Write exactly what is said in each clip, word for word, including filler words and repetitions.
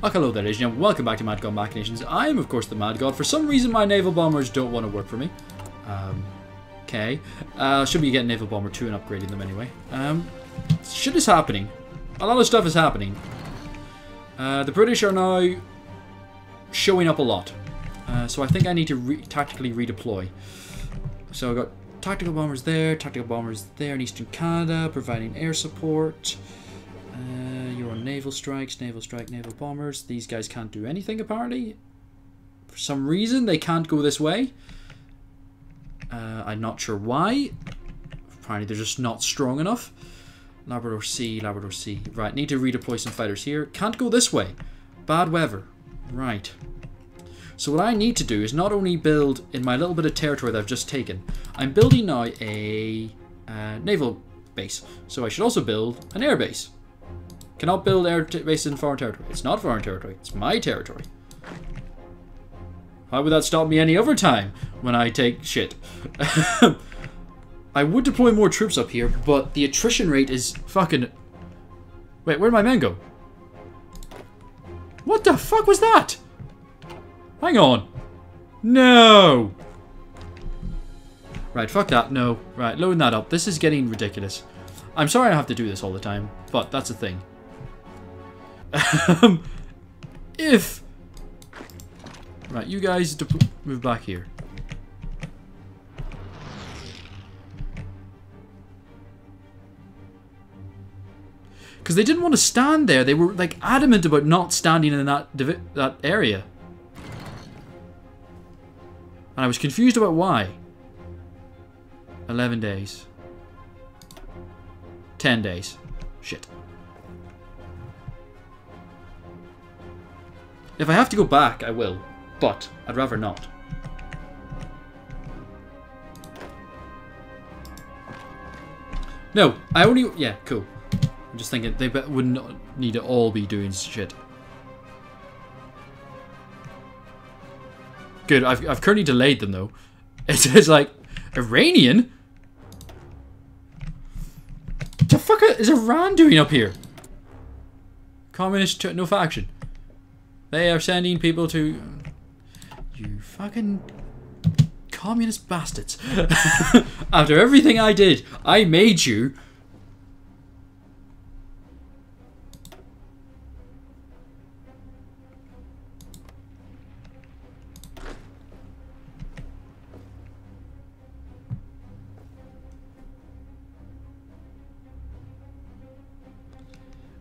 Well, hello there, ladies and gentlemen. Welcome back to Mad God Machinations. I am, of course, the Mad God. For some reason, my naval bombers don't want to work for me. Um, okay. Uh, should be getting Naval Bomber two and upgrading them anyway. Um, shit is happening. A lot of stuff is happening. Uh, the British are now showing up a lot. Uh, so I think I need to re tactically redeploy. So I've got tactical bombers there, tactical bombers there in Eastern Canada, providing air support. Uh, you're on naval strikes, naval strike, naval bombers. These guys can't do anything, apparently. For some reason, they can't go this way. Uh, I'm not sure why. Apparently, they're just not strong enough. Labrador Sea, Labrador Sea. Right, need to redeploy some fighters here. Can't go this way. Bad weather. Right. So what I need to do is not only build in my little bit of territory that I've just taken, I'm building now a uh, naval base. So I should also build an air base. Cannot build air base in foreign territory. It's not foreign territory. It's my territory. How would that stop me any other time when I take shit? I would deploy more troops up here, but the attrition rate is fucking... Wait, where'd my men go? What the fuck was that? Hang on. No! Right, fuck that. No. Right, loading that up. This is getting ridiculous. I'm sorry I have to do this all the time, but that's a thing. Um, if... Right, you guys move back here. Because they didn't want to stand there. They were, like, adamant about not standing in that, divi that area. And I was confused about why. eleven days. ten days. Shit. If I have to go back, I will. But I'd rather not. No, I only... Yeah, cool. I'm just thinking they would not need to all be doing shit. Good, I've, I've currently delayed them though. It's, it's like, Iranian? What the fuck is Iran doing up here? Communist, no faction. They are sending people to... You fucking communist bastards. After everything I did, I made you.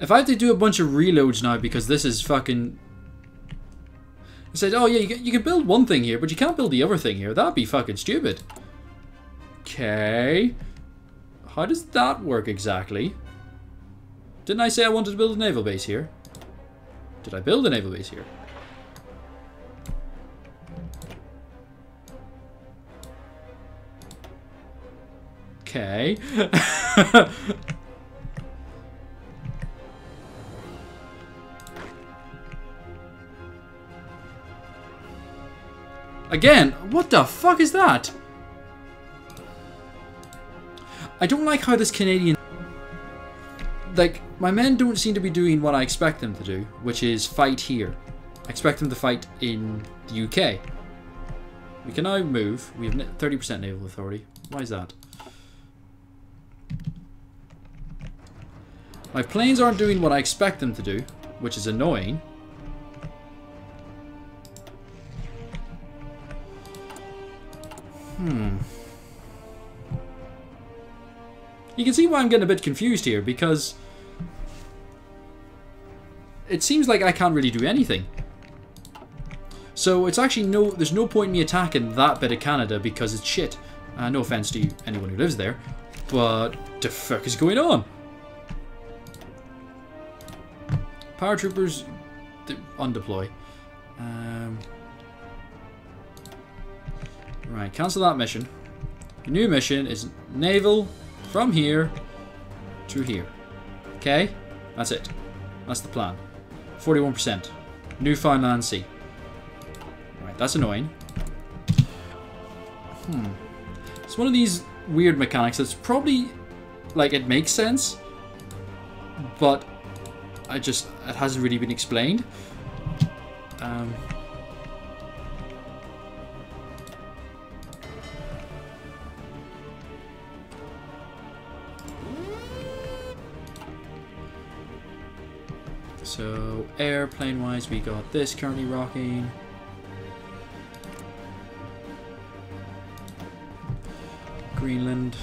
If I have to do a bunch of reloads now because this is fucking... I said, oh yeah, you can, you can build one thing here, but you can't build the other thing here. That'd be fucking stupid. Okay. How does that work exactly? Didn't I say I wanted to build a naval base here? Did I build a naval base here? Okay. Again, what the fuck is that? I don't like how this Canadian... Like, my men don't seem to be doing what I expect them to do, which is fight here. I expect them to fight in the U K. We can now move. We have thirty percent naval authority. Why is that? My planes aren't doing what I expect them to do, which is annoying. Hmm. You can see why I'm getting a bit confused here, because it seems like I can't really do anything. So it's actually no, there's no point in me attacking that bit of Canada because it's shit. Uh, no offense to anyone who lives there, but the fuck is going on? Paratroopers undeploy. Um... Right, cancel that mission. Your new mission is naval from here to here. Okay? That's it. That's the plan. forty-one percent. Newfoundland Sea. Right, that's annoying. Hmm. It's one of these weird mechanics that's probably, like, it makes sense, but I just, it hasn't really been explained. Um, so airplane wise, we got this currently rocking. Greenland.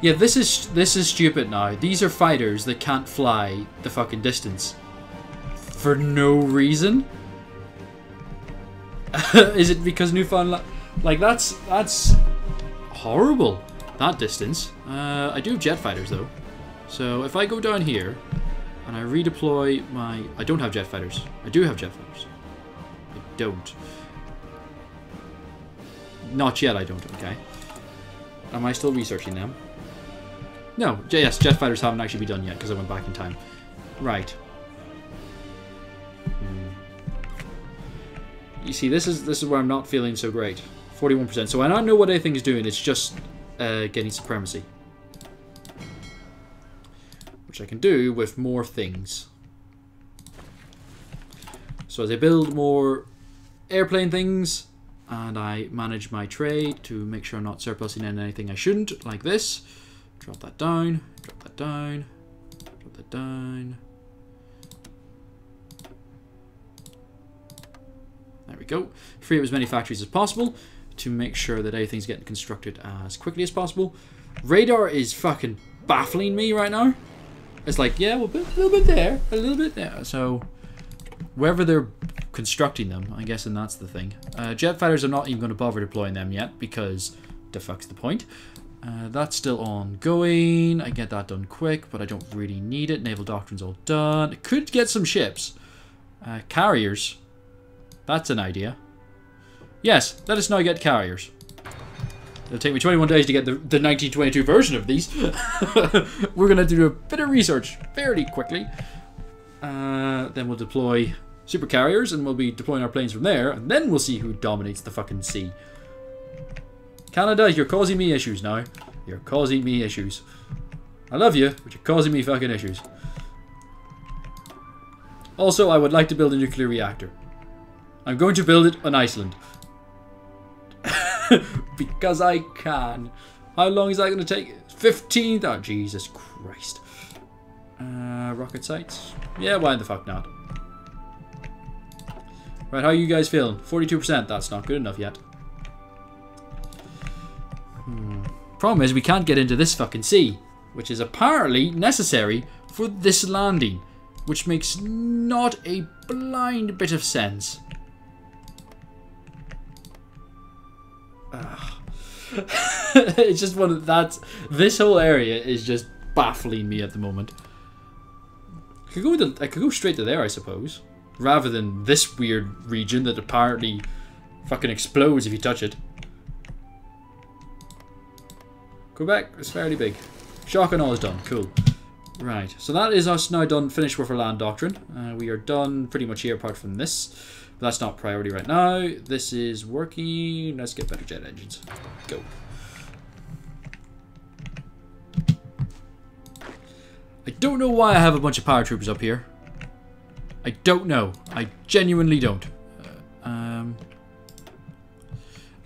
Yeah, this is this is stupid now. These are fighters that can't fly the fucking distance. For no reason? Is it because Newfoundland... Like, that's... That's... horrible. That distance. Uh, I do have jet fighters, though. So, if I go down here, and I redeploy my... I don't have jet fighters. I do have jet fighters. I don't. Not yet, I don't. Okay. Am I still researching them? No, yes, jet fighters haven't actually been done yet because I went back in time. Right. Mm. You see, this is this is where I'm not feeling so great. forty-one percent. So I don't know what anything is doing. It's just uh, getting supremacy, which I can do with more things. So as I build more airplane things, and I manage my trade to make sure I'm not surplusing in anything I shouldn't, like this. Drop that down, drop that down, drop that down. There we go. Free up as many factories as possible to make sure that everything's getting constructed as quickly as possible. Radar is fucking baffling me right now. It's like, yeah, well, a little bit there, a little bit there. So wherever they're constructing them, I'm guessing that's the thing. Uh, jet fighters are not even going to bother deploying them yet because the fuck's the point? Uh, that's still ongoing. I get that done quick, but I don't really need it. Naval doctrine's all done. Could get some ships. Uh, carriers. That's an idea. Yes, let us now get carriers. It'll take me twenty-one days to get the, the nineteen twenty-two version of these. We're going to do a bit of research fairly quickly. Uh, then we'll deploy super carriers, and we'll be deploying our planes from there, and then we'll see who dominates the fucking sea. Canada, you're causing me issues now. You're causing me issues. I love you, but you're causing me fucking issues. Also, I would like to build a nuclear reactor. I'm going to build it on Iceland. Because I can. How long is that going to take? fifteen? Oh, Jesus Christ. Uh, rocket sites? Yeah, why the fuck not? Right, how are you guys feeling? forty-two percent, that's not good enough yet. Hmm. Problem is, we can't get into this fucking sea, which is apparently necessary for this landing, which makes not a blind bit of sense. It's just one of that. This whole area is just baffling me at the moment. I could go to, I could go straight to there, I suppose, rather than this weird region that apparently fucking explodes if you touch it. Quebec is fairly big. Shock and all is done. Cool. Right. So that is us now done. Finished with our land doctrine. Uh, we are done pretty much here apart from this. But that's not priority right now. This is working. Let's get better jet engines. Go. I don't know why I have a bunch of paratroopers up here. I don't know. I genuinely don't. Uh, um...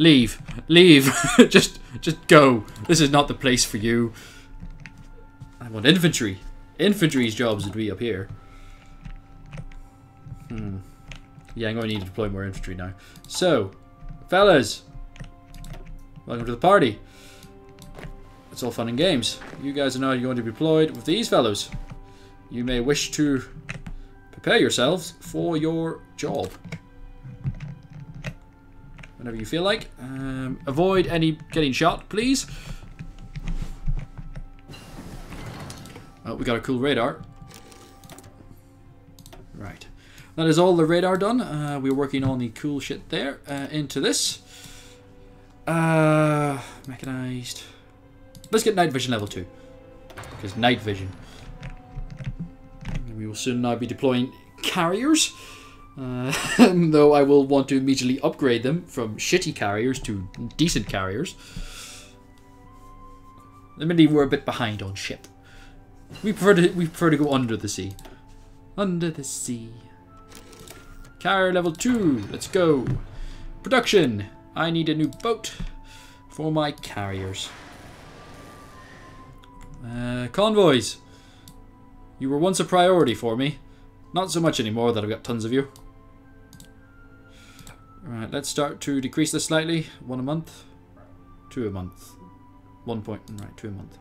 Leave. Leave. just just go. This is not the place for you. I want infantry. Infantry's jobs would be up here. Hmm. Yeah, I'm going to need to deploy more infantry now. So, fellas. Welcome to the party. It's all fun and games. You guys are now going to be deployed with these fellows. You may wish to prepare yourselves for your job. Whenever you feel like. Um, avoid any getting shot, please. Oh, we got a cool radar. Right. That is all the radar done. Uh, we're working on the cool shit there. Uh, into this. Uh, mechanized. Let's get night vision level two. Because night vision. And we will soon now be deploying carriers. Uh, though I will want to immediately upgrade them from shitty carriers to decent carriers. Admittedly, we're a bit behind on ship. We prefer to we prefer to go under the sea. Under the sea. Carrier level two. Let's go. Production. I need a new boat for my carriers. Uh, convoys. You were once a priority for me. Not so much anymore that I've got tons of you. Alright, let's start to decrease this slightly. One a month. Two a month. One point. Right, two a month.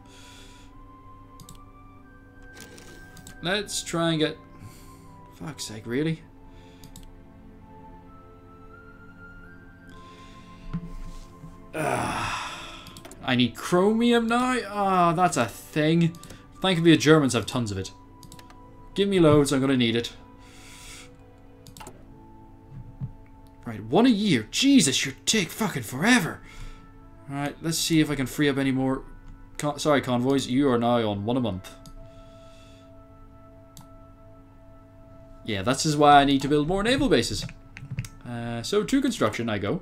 Let's try and get... Fuck's sake, really? Uh, I need chromium now? Ah, oh, that's a thing. Thankfully the Germans have tons of it. Give me loads, I'm going to need it. Right, one a year. Jesus, you take fucking forever. Alright, let's see if I can free up any more... Con Sorry, convoys, you are now on one a month. Yeah, that's is why I need to build more naval bases. Uh, so to construction I go.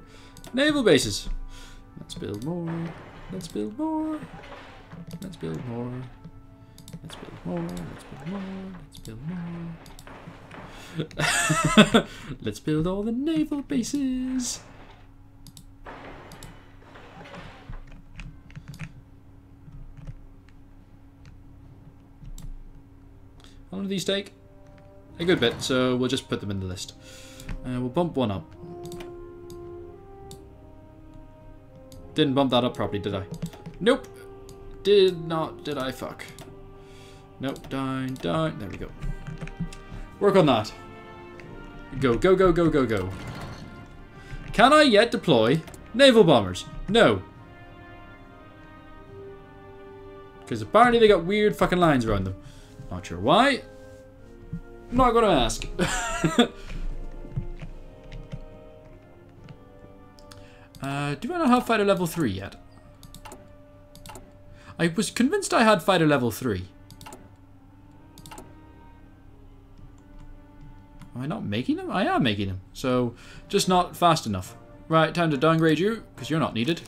Naval bases. Let's build more. Let's build more. Let's build more. Let's build more. Let's build more. Let's build more. Let's build all the naval bases. How long do these take? A good bit, so we'll just put them in the list. Uh, we'll bump one up. Didn't bump that up properly, did I? Nope. Did not, did I? Fuck. Nope. Down, down. There we go. Work on that. Go, go, go, go, go, go. Can I yet deploy naval bombers? No. Because apparently they got weird fucking lines around them. Not sure why. Not gonna ask. uh, do I not have fighter level three yet? I was convinced I had fighter level three. Am I not making them? I am making them. So, just not fast enough. Right, time to downgrade you, because you're not needed.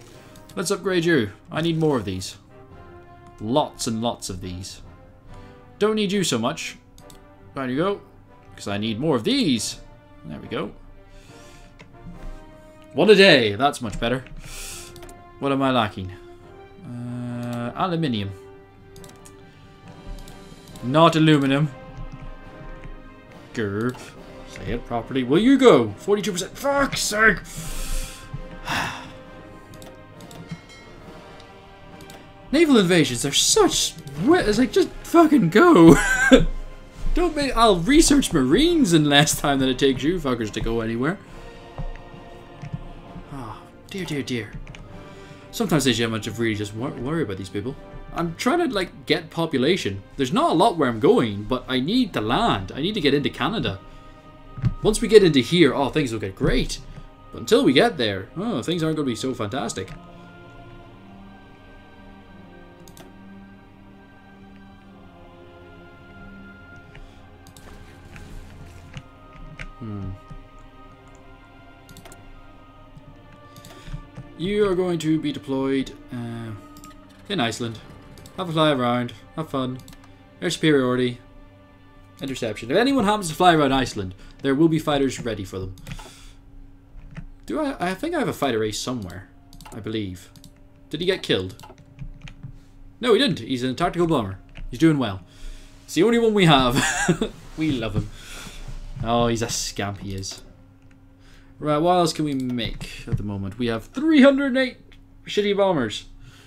Let's upgrade you. I need more of these. Lots and lots of these. Don't need you so much. There you go, because I need more of these. There we go. One a day. That's much better. What am I lacking? Uh, aluminium. Not aluminum. Grr. Say it properly. Will you go? forty-two percent. Fuck's sake. Naval invasions are such... It's like, just fucking go. Don't make, I'll research Marines in less time than it takes you fuckers to go anywhere. Oh, dear, dear, dear. Sometimes I just really just worry about these people. I'm trying to, like, get population. There's not a lot where I'm going, but I need the land. I need to get into Canada. Once we get into here, oh, things will get great. But until we get there, oh, things aren't going to be so fantastic. Hmm. You are going to be deployed uh, in Iceland. Have a fly around. Have fun. Air superiority. Interception. If anyone happens to fly around Iceland, there will be fighters ready for them. Do I? I think I have a fighter ace somewhere. I believe. Did he get killed? No, he didn't. He's a tactical bomber. He's doing well. It's the only one we have. We love him. Oh, he's a scamp, he is. Right, what else can we make at the moment? We have three hundred eight shitty bombers.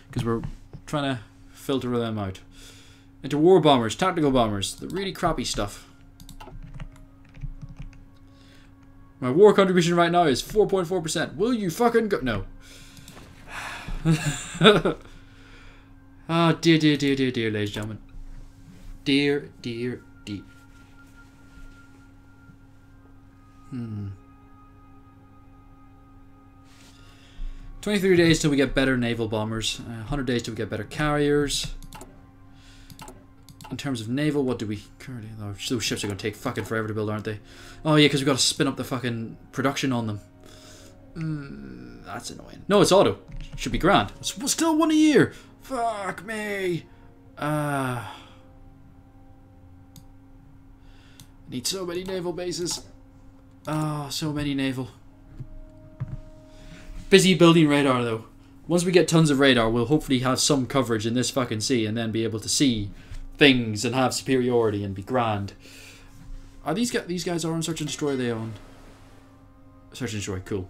Because we're trying to filter them out. Into war bombers, tactical bombers, the really crappy stuff. My war contribution right now is four point four percent. Will you fucking go? No. Ah, oh, dear, dear, dear, dear, dear, ladies and gentlemen. Dear, dear, dear. Hmm. twenty-three days till we get better naval bombers. Uh, one hundred days till we get better carriers. In terms of naval, what do we currently... Oh, those ships are going to take fucking forever to build, aren't they? Oh, yeah, because we've got to spin up the fucking production on them. Mm, that's annoying. No, it's auto. Should be grand. It's still one a year. Fuck me. Ah. Uh, Need so many naval bases. Ah, oh, so many naval. Busy building radar, though. Once we get tons of radar, we'll hopefully have some coverage in this fucking sea and then be able to see things and have superiority and be grand. Are these guys... These guys are on Search and Destroy, they own. Search and Destroy, cool.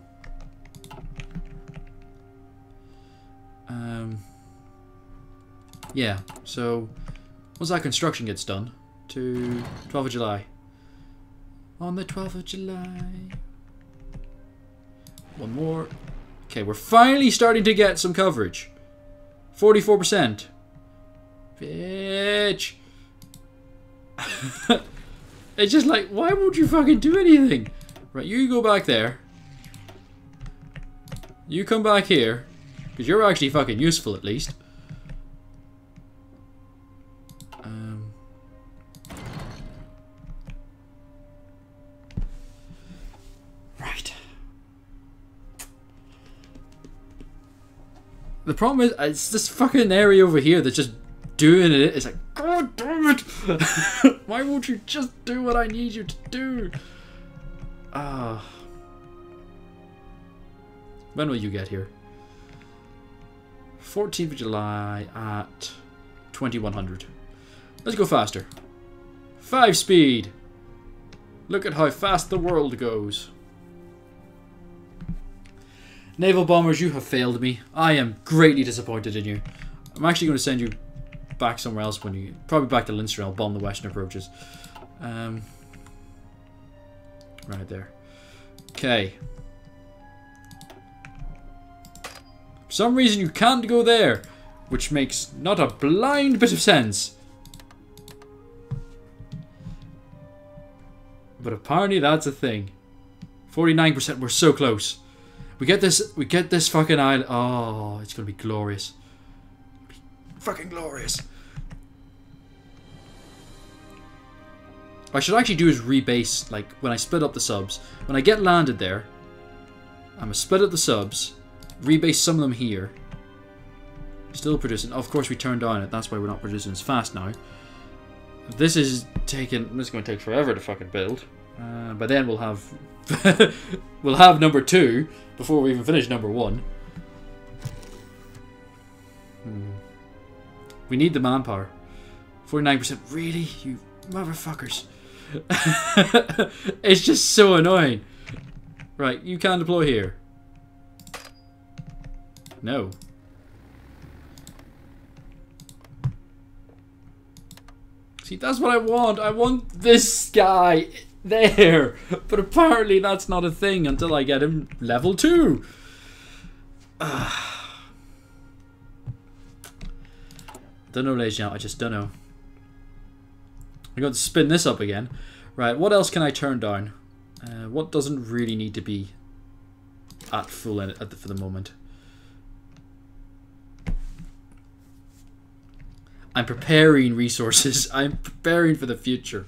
Um... Yeah, so... Once that construction gets done, to twelfth of July. On the twelfth of July. One more... Okay, we're finally starting to get some coverage. forty-four percent. Bitch. It's just like, why won't you fucking do anything? Right, you go back there. You come back here. Because you're actually fucking useful, at least. Um. Right. The problem is, it's this fucking area over here that's just doing it. It's like, God damn it! Why won't you just do what I need you to do? Ah. Uh, when will you get here? fourteenth of July at twenty-one hundred. Let's go faster. Five speed! Look at how fast the world goes. Naval bombers, you have failed me. I am greatly disappointed in you. I'm actually going to send you back somewhere else when you... Probably back to Leinster. I'll bomb the western approaches. Um, right there. Okay. For some reason you can't go there. Which makes not a blind bit of sense. But apparently that's a thing. forty-nine percent. We're so close. We get this, we get this fucking island. Oh, it's going to be glorious. Be fucking glorious. What I should actually do is rebase, like, when I split up the subs. When I get landed there, I'm going to split up the subs, rebase some of them here. Still producing. Of course, we turned down it. That's why we're not producing as fast now. This is taking, this is going to take forever to fucking build. Uh, but then we'll have... we'll have number two before we even finish number one. Hmm. We need the manpower. forty-nine percent. Really? You motherfuckers. It's just so annoying. Right, you can deploy here. No. See, that's what I want. I want this guy... there, but apparently that's not a thing until I get him level two. Uh, don't know, ladies and gentlemen. I just don't know. I'm going to spin this up again. Right, what else can I turn down? Uh, what doesn't really need to be at full in at the, for the moment? I'm preparing resources. I'm preparing for the future.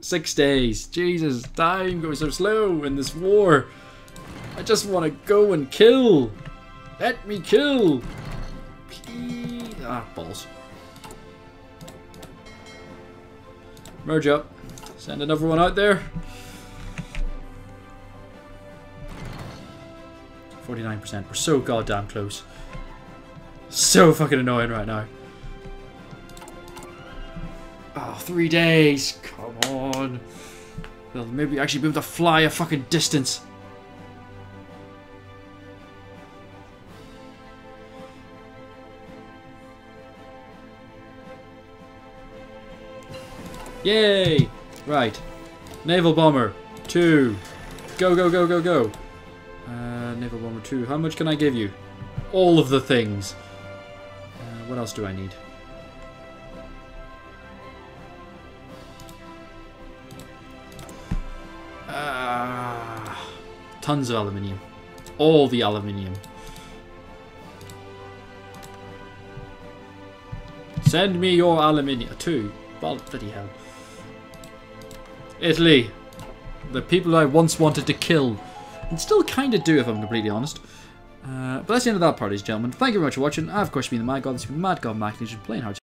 Six days. Jesus, time goes so slow in this war. I just want to go and kill. Let me kill. Please. Ah, balls. Merge up. Send another one out there. forty-nine percent. We're so goddamn close. So fucking annoying right now. Oh, three days. Come on. They'll maybe actually be able to fly a fucking distance. Yay! Right. Naval Bomber two. Go, go, go, go, go. Uh, Naval Bomber two. How much can I give you? All of the things. Uh, what else do I need? Tons of aluminium. All the aluminium. Send me your aluminium. Two. Well, bloody hell. Italy. The people I once wanted to kill. And still kind of do, if I'm completely honest. Uh, but that's the end of that part, ladies and gentlemen. Thank you very much for watching. I've, of course, been the Mad God. This has been Mad God Machinations, playing hard.